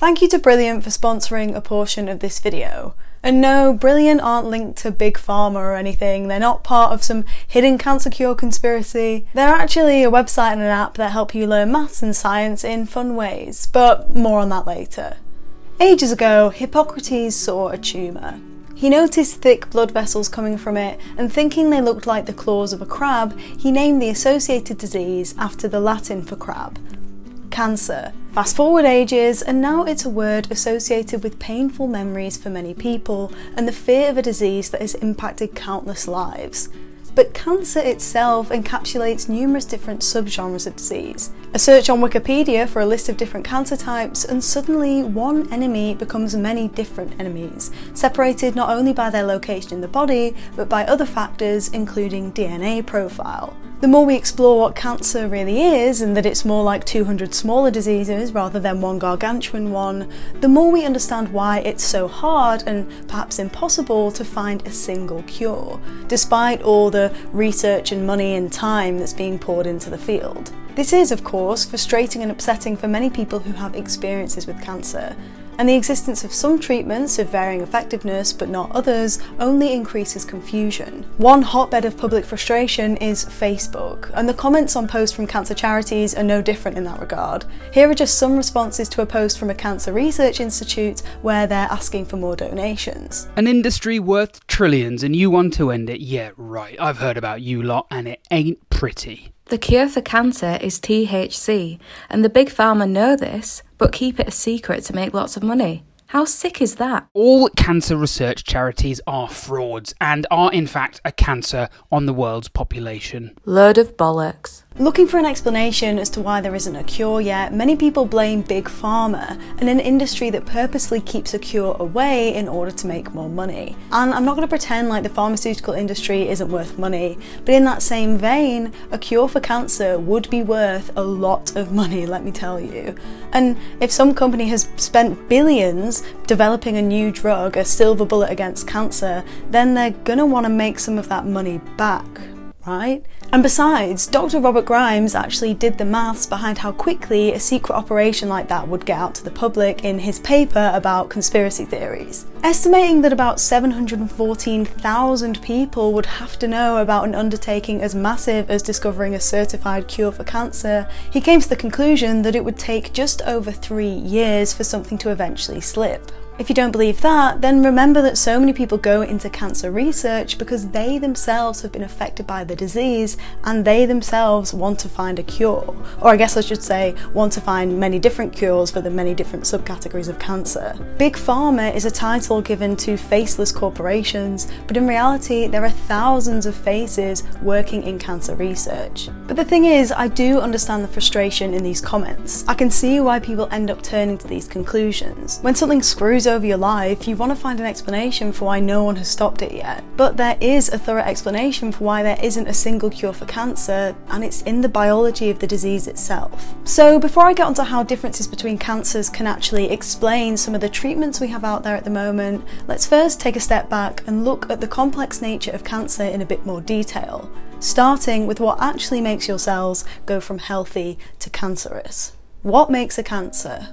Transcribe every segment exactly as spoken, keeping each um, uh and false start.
Thank you to Brilliant for sponsoring a portion of this video. And no, Brilliant aren't linked to Big Pharma or anything, they're not part of some hidden cancer cure conspiracy. They're actually a website and an app that help you learn maths and science in fun ways, but more on that later. Ages ago, Hippocrates saw a tumour. He noticed thick blood vessels coming from it, and thinking they looked like the claws of a crab, he named the associated disease after the Latin for crab. Cancer. Fast forward ages, and now it's a word associated with painful memories for many people and the fear of a disease that has impacted countless lives. But cancer itself encapsulates numerous different subgenres of disease. A search on Wikipedia for a list of different cancer types, and suddenly one enemy becomes many different enemies, separated not only by their location in the body, but by other factors including D N A profile. The more we explore what cancer really is, and that it's more like two hundred smaller diseases rather than one gargantuan one, the more we understand why it's so hard and perhaps impossible to find a single cure, despite all the research and money and time that's being poured into the field. This is, of course, frustrating and upsetting for many people who have experiences with cancer, and the existence of some treatments of varying effectiveness but not others only increases confusion. One hotbed of public frustration is Facebook, and the comments on posts from cancer charities are no different in that regard. Here are just some responses to a post from a cancer research institute where they're asking for more donations. An industry worth trillions and you want to end it? Yeah, right, I've heard about you lot and it ain't pretty. The cure for cancer is T H C, and the big pharma know this, but keep it a secret to make lots of money. How sick is that? All cancer research charities are frauds, and are in fact a cancer on the world's population. Load of bollocks. Looking for an explanation as to why there isn't a cure yet, many people blame Big Pharma, and an industry that purposely keeps a cure away in order to make more money. And I'm not going to pretend like the pharmaceutical industry isn't worth money, but in that same vein, a cure for cancer would be worth a lot of money, let me tell you. And if some company has spent billions developing a new drug, a silver bullet against cancer, then they're going to want to make some of that money back, right? And besides, Doctor Robert Grimes actually did the maths behind how quickly a secret operation like that would get out to the public in his paper about conspiracy theories, estimating that about seven hundred fourteen thousand people would have to know about an undertaking as massive as discovering a certified cure for cancer. He came to the conclusion that it would take just over three years for something to eventually slip. If you don't believe that, then remember that so many people go into cancer research because they themselves have been affected by the disease and they themselves want to find a cure. Or I guess I should say, want to find many different cures for the many different subcategories of cancer. Big Pharma is a title given to faceless corporations, but in reality there are thousands of faces working in cancer research. But the thing is, I do understand the frustration in these comments. I can see why people end up turning to these conclusions. When something screws over your life, you want to find an explanation for why no one has stopped it yet. But there is a thorough explanation for why there isn't a single cure for cancer, and it's in the biology of the disease itself. So before I get onto how differences between cancers can actually explain some of the treatments we have out there at the moment, let's first take a step back and look at the complex nature of cancer in a bit more detail, starting with what actually makes your cells go from healthy to cancerous. What makes a cancer?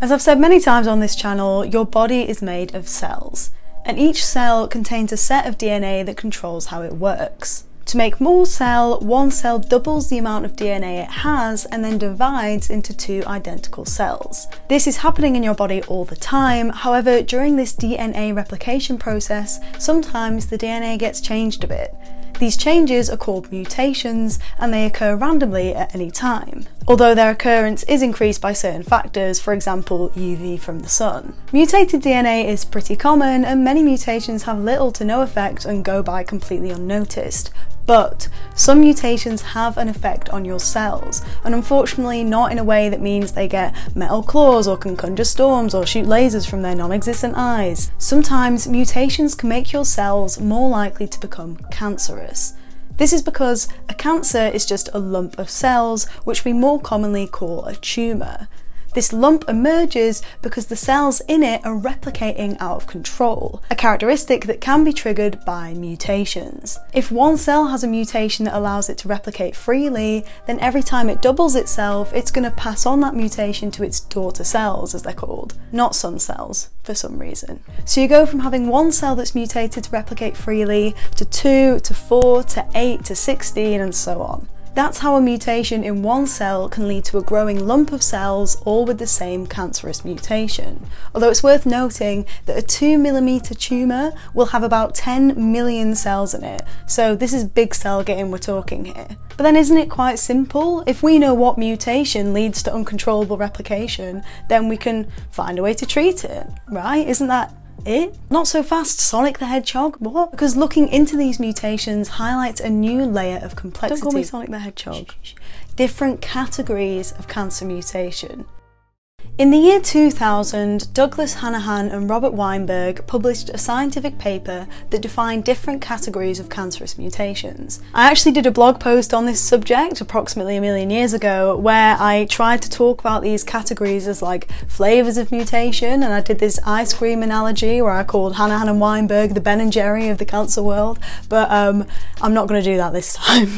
As I've said many times on this channel, your body is made of cells, and each cell contains a set of D N A that controls how it works. To make more cell, one cell doubles the amount of D N A it has and then divides into two identical cells. This is happening in your body all the time. However, during this D N A replication process, sometimes the D N A gets changed a bit. These changes are called mutations, and they occur randomly at any time, although their occurrence is increased by certain factors, for example U V from the sun. Mutated D N A is pretty common, and many mutations have little to no effect and go by completely unnoticed. But some mutations have an effect on your cells, and unfortunately not in a way that means they get metal claws or can conjure storms or shoot lasers from their non-existent eyes. Sometimes mutations can make your cells more likely to become cancerous. This is because a cancer is just a lump of cells, which we more commonly call a tumour. This lump emerges because the cells in it are replicating out of control, a characteristic that can be triggered by mutations. If one cell has a mutation that allows it to replicate freely, then every time it doubles itself, it's going to pass on that mutation to its daughter cells, as they're called, not son cells, for some reason. So you go from having one cell that's mutated to replicate freely to two, to four, to eight, to sixteen, and so on. That's how a mutation in one cell can lead to a growing lump of cells, all with the same cancerous mutation. Although it's worth noting that a two millimeter tumour will have about ten million cells in it, so this is big cell game we're talking here. But then isn't it quite simple? If we know what mutation leads to uncontrollable replication, then we can find a way to treat it, right? Isn't that it? Not so fast, Sonic the Hedgehog, what? Because looking into these mutations highlights a new layer of complexity. Don't call me Sonic the Hedgehog. Shh, shh. Different categories of cancer mutation. In the year two thousand, Douglas Hanahan and Robert Weinberg published a scientific paper that defined different categories of cancerous mutations. I actually did a blog post on this subject approximately a million years ago where I tried to talk about these categories as like flavours of mutation, and I did this ice cream analogy where I called Hanahan and Weinberg the Ben and Jerry of the cancer world, but um, I'm not going to do that this time.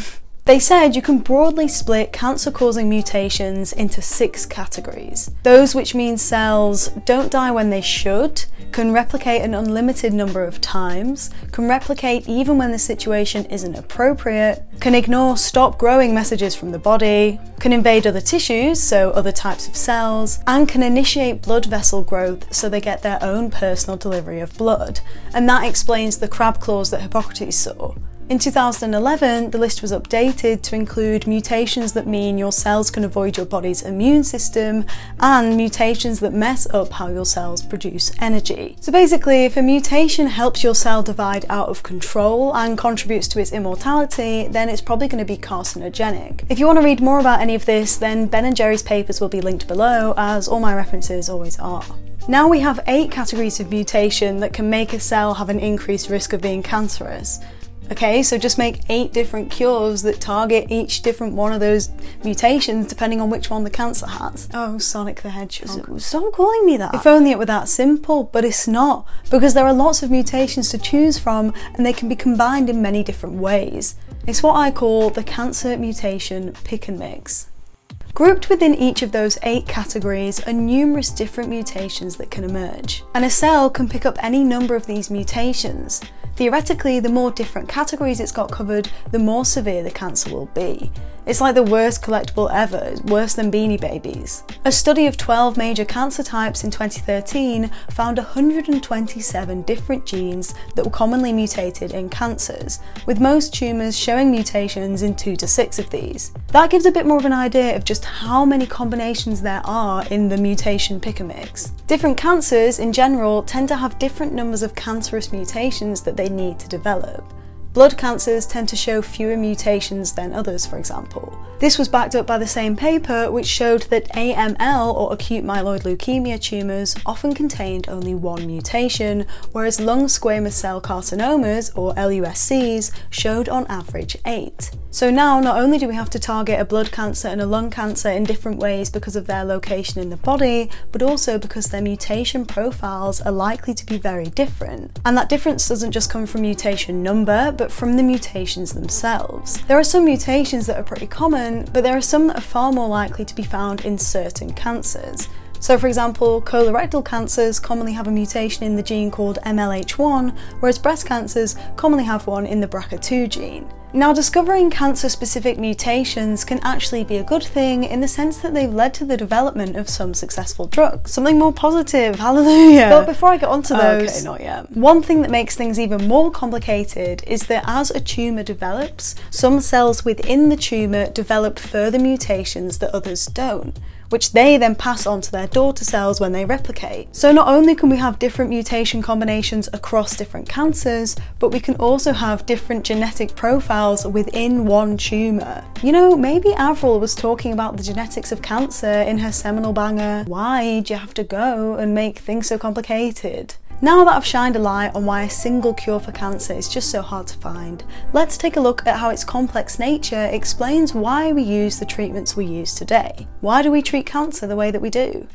They said you can broadly split cancer-causing mutations into six categories. Those which mean cells don't die when they should, can replicate an unlimited number of times, can replicate even when the situation isn't appropriate, can ignore stop growing messages from the body, can invade other tissues, so other types of cells, and can initiate blood vessel growth so they get their own personal delivery of blood. And that explains the crab claws that Hippocrates saw. In two thousand eleven, the list was updated to include mutations that mean your cells can avoid your body's immune system and mutations that mess up how your cells produce energy. So basically, if a mutation helps your cell divide out of control and contributes to its immortality, then it's probably going to be carcinogenic. If you want to read more about any of this, then Ben and Jerry's papers will be linked below, as all my references always are. Now we have eight categories of mutation that can make a cell have an increased risk of being cancerous. Okay, so just make eight different cures that target each different one of those mutations depending on which one the cancer has. Oh, Sonic the Hedgehog. Stop calling me that. If only it were that simple, but it's not, because there are lots of mutations to choose from and they can be combined in many different ways. It's what I call the cancer mutation pick and mix. Grouped within each of those eight categories are numerous different mutations that can emerge, and a cell can pick up any number of these mutations. Theoretically, the more different categories it's got covered, the more severe the cancer will be. It's like the worst collectible ever, worse than Beanie Babies. A study of twelve major cancer types in twenty thirteen found one hundred twenty-seven different genes that were commonly mutated in cancers, with most tumours showing mutations in two to six of these. That gives a bit more of an idea of just how many combinations there are in the mutation pick-a-mix. Different cancers, in general, tend to have different numbers of cancerous mutations that they need to develop. Blood cancers tend to show fewer mutations than others, for example. This was backed up by the same paper, which showed that A M L, or acute myeloid leukemia tumours, often contained only one mutation, whereas lung squamous cell carcinomas, or L U S Cs, showed on average eight. So now, not only do we have to target a blood cancer and a lung cancer in different ways because of their location in the body, but also because their mutation profiles are likely to be very different. And that difference doesn't just come from mutation number, but from the mutations themselves. There are some mutations that are pretty common, but there are some that are far more likely to be found in certain cancers. So for example, colorectal cancers commonly have a mutation in the gene called M L H one, whereas breast cancers commonly have one in the B R C A two gene. Now, discovering cancer-specific mutations can actually be a good thing in the sense that they've led to the development of some successful drugs. Something more positive, hallelujah! But before I get onto those, okay, not yet. One thing that makes things even more complicated is that as a tumour develops, some cells within the tumour develop further mutations that others don't, which they then pass on to their daughter cells when they replicate. So not only can we have different mutation combinations across different cancers, but we can also have different genetic profiles within one tumour. You know, maybe Avril was talking about the genetics of cancer in her seminal banger, "Why'd you have to go and make things so complicated?" Now that I've shined a light on why a single cure for cancer is just so hard to find, let's take a look at how its complex nature explains why we use the treatments we use today. Why do we treat cancer the way that we do?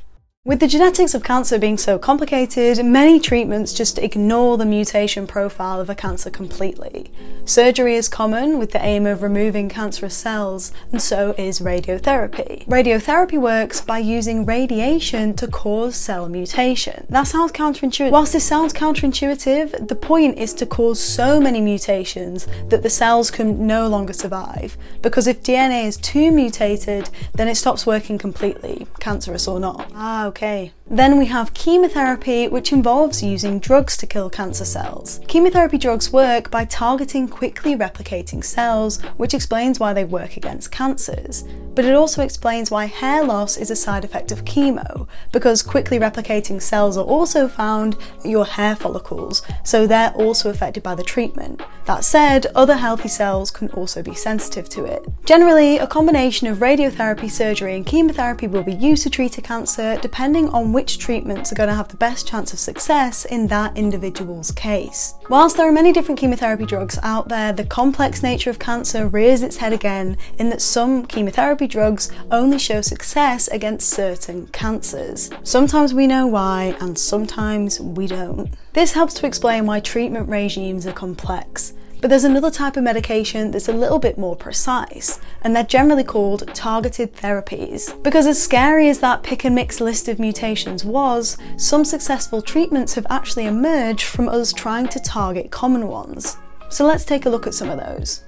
With the genetics of cancer being so complicated, many treatments just ignore the mutation profile of a cancer completely. Surgery is common with the aim of removing cancerous cells, and so is radiotherapy. Radiotherapy works by using radiation to cause cell mutation. That sounds counterintuitive. Whilst this sounds counterintuitive, the point is to cause so many mutations that the cells can no longer survive, because if D N A is too mutated, then it stops working completely, cancerous or not. Ah, okay. Then we have chemotherapy, which involves using drugs to kill cancer cells. Chemotherapy drugs work by targeting quickly replicating cells, which explains why they work against cancers. But it also explains why hair loss is a side effect of chemo, because quickly replicating cells are also found in your hair follicles, so they're also affected by the treatment. That said, other healthy cells can also be sensitive to it. Generally, a combination of radiotherapy, surgery, and chemotherapy will be used to treat a cancer, depending on which treatments are going to have the best chance of success in that individual's case. Whilst there are many different chemotherapy drugs out there, the complex nature of cancer rears its head again in that some chemotherapy drugs only show success against certain cancers. Sometimes we know why, and sometimes we don't. This helps to explain why treatment regimes are complex. But there's another type of medication that's a little bit more precise, and they're generally called targeted therapies. Because as scary as that pick and mix list of mutations was, some successful treatments have actually emerged from us trying to target common ones. So let's take a look at some of those.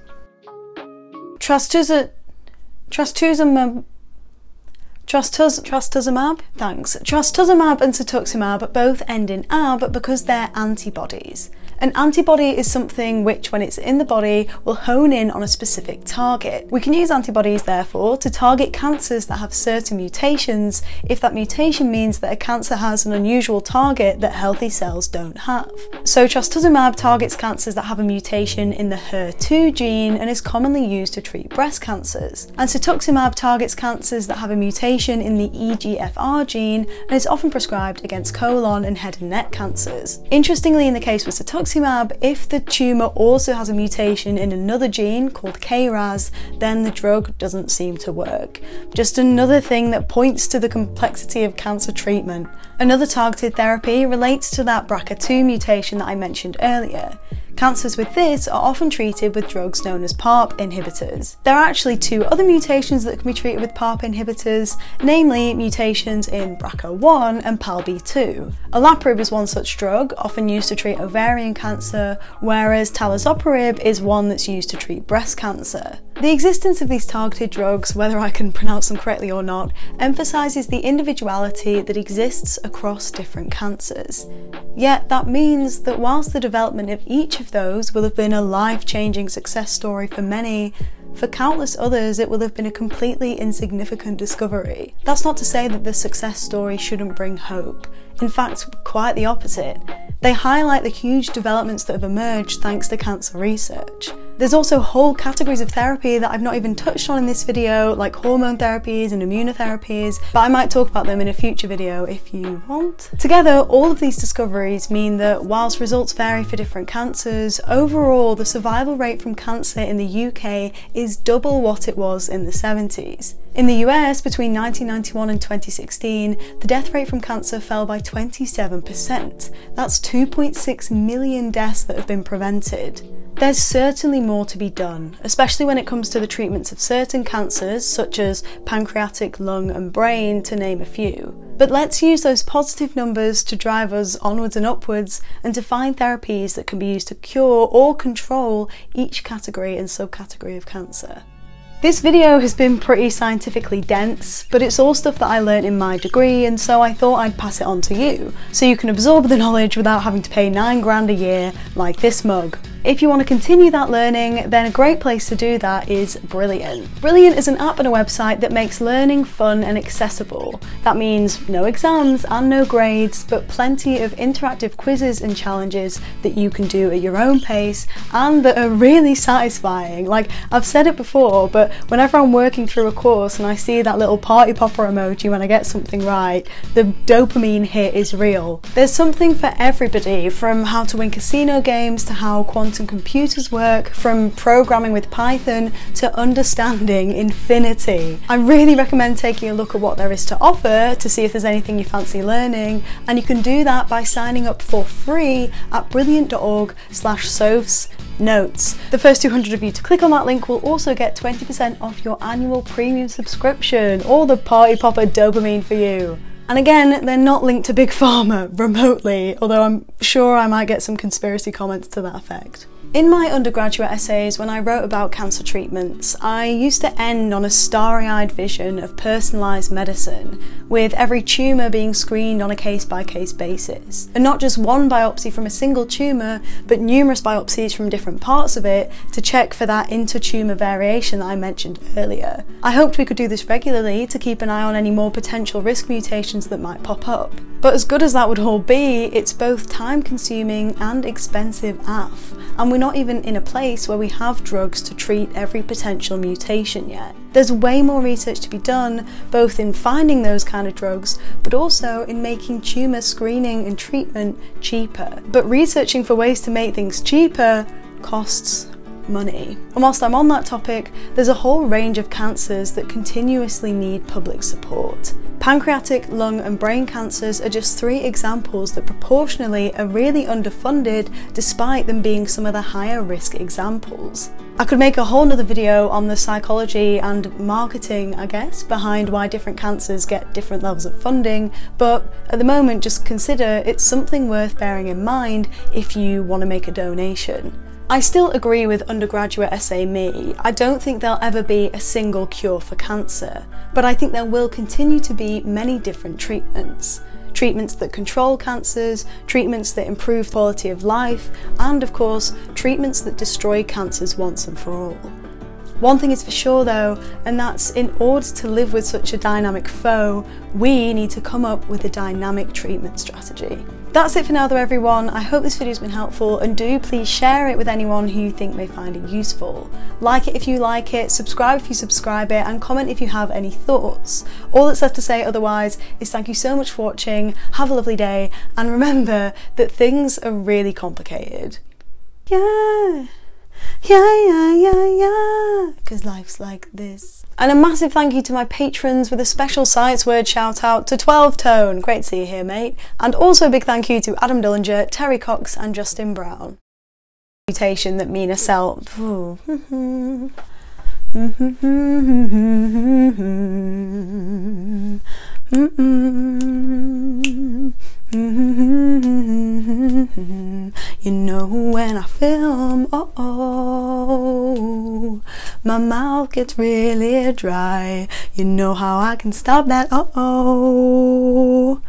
Trastuzumab. Trastuzumab. Trastuz trastuzumab, thanks. Trastuzumab and cetuximab both end in ab because they're antibodies. An antibody is something which, when it's in the body, will hone in on a specific target. We can use antibodies, therefore, to target cancers that have certain mutations if that mutation means that a cancer has an unusual target that healthy cells don't have. So trastuzumab targets cancers that have a mutation in the H E R two gene and is commonly used to treat breast cancers. And cetuximab targets cancers that have a mutation in the E G F R gene and is often prescribed against colon and head and neck cancers. Interestingly, in the case with cetuximab, if the tumour also has a mutation in another gene called K R A S, then the drug doesn't seem to work. Just another thing that points to the complexity of cancer treatment. Another targeted therapy relates to that B R C A two mutation that I mentioned earlier. Cancers with this are often treated with drugs known as PARP inhibitors. There are actually two other mutations that can be treated with PARP inhibitors, namely mutations in B R C A one and P A L B two. Olaparib is one such drug, often used to treat ovarian cancer, whereas talazoparib is one that's used to treat breast cancer. The existence of these targeted drugs, whether I can pronounce them correctly or not, emphasises the individuality that exists across different cancers. Yet that means that whilst the development of each of those will have been a life-changing success story for many, for countless others it will have been a completely insignificant discovery. That's not to say that this success story shouldn't bring hope. In fact, quite the opposite. They highlight the huge developments that have emerged thanks to cancer research. There's also whole categories of therapy that I've not even touched on in this video, like hormone therapies and immunotherapies, but I might talk about them in a future video if you want. Together, all of these discoveries mean that whilst results vary for different cancers, overall the survival rate from cancer in the U K is double what it was in the seventies. In the U S, between nineteen ninety-one and twenty sixteen, the death rate from cancer fell by twenty-seven percent. That's two point six million deaths that have been prevented. There's certainly more to be done, especially when it comes to the treatments of certain cancers, such as pancreatic, lung, and brain, to name a few. But let's use those positive numbers to drive us onwards and upwards, and to find therapies that can be used to cure or control each category and subcategory of cancer. This video has been pretty scientifically dense, but it's all stuff that I learnt in my degree, and so I thought I'd pass it on to you, so you can absorb the knowledge without having to pay nine grand a year like this mug. If you want to continue that learning, then a great place to do that is Brilliant. Brilliant is an app and a website that makes learning fun and accessible. That means no exams and no grades, but plenty of interactive quizzes and challenges that you can do at your own pace and that are really satisfying. Like, I've said it before, but whenever I'm working through a course and I see that little party popper emoji when I get something right, the dopamine hit is real. There's something for everybody, from how to win casino games to how quantum computers work, from programming with Python to understanding infinity. I really recommend taking a look at what there is to offer to see if there's anything you fancy learning, and you can do that by signing up for free at brilliant dot org slash sofs notes. The first two hundred of you to click on that link will also get twenty percent off your annual premium subscription, or the party popper dopamine for you. And again, they're not linked to Big Pharma remotely, although I'm sure I might get some conspiracy comments to that effect. In my undergraduate essays, when I wrote about cancer treatments, I used to end on a starry-eyed vision of personalised medicine, with every tumour being screened on a case-by-case basis. And not just one biopsy from a single tumour, but numerous biopsies from different parts of it to check for that inter-tumour variation that I mentioned earlier. I hoped we could do this regularly to keep an eye on any more potential risk mutations that might pop up. But as good as that would all be, it's both time-consuming and expensive A F, and we're not even in a place where we have drugs to treat every potential mutation yet. There's way more research to be done, both in finding those kind of drugs, but also in making tumour screening and treatment cheaper. But researching for ways to make things cheaper costs money. And whilst I'm on that topic, there's a whole range of cancers that continuously need public support. Pancreatic, lung and brain cancers are just three examples that proportionally are really underfunded despite them being some of the higher risk examples. I could make a whole nother video on the psychology and marketing, I guess, behind why different cancers get different levels of funding, but at the moment just consider it's something worth bearing in mind if you want to make a donation. I still agree with undergraduate essay me. I don't think there'll ever be a single cure for cancer, but I think there will continue to be many different treatments. Treatments that control cancers, treatments that improve quality of life, and of course, treatments that destroy cancers once and for all. One thing is for sure though, and that's in order to live with such a dynamic foe, we need to come up with a dynamic treatment strategy. That's it for now though everyone. I hope this video's been helpful, and do please share it with anyone who you think may find it useful. Like it if you like it, subscribe if you subscribe it, and comment if you have any thoughts. All that's left to say otherwise is thank you so much for watching, have a lovely day, and remember that things are really complicated. Yeah! Yeah, yeah, yeah, yeah, because life's like this. And a massive thank you to my patrons, with a special Science Word shout out to twelve tone. Great to see you here, mate. And also a big thank you to Adam Dillinger, Terry Cox and Justin Brown. Mutation that Mina Sel... You know when I film, oh oh, my mouth gets really dry. You know how I can stop that, oh oh.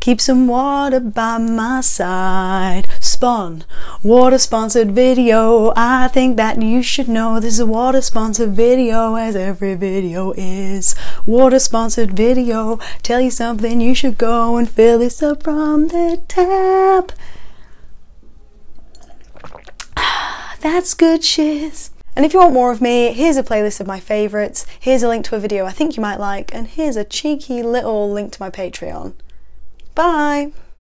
Keep some water by my side. Spawn, water sponsored video. I think that you should know this is a water sponsored video, as every video is. Water sponsored video. Tell you something, you should go and fill this up from the tap. That's good shiz. And if you want more of me, here's a playlist of my favourites, here's a link to a video I think you might like, and here's a cheeky little link to my Patreon. Bye!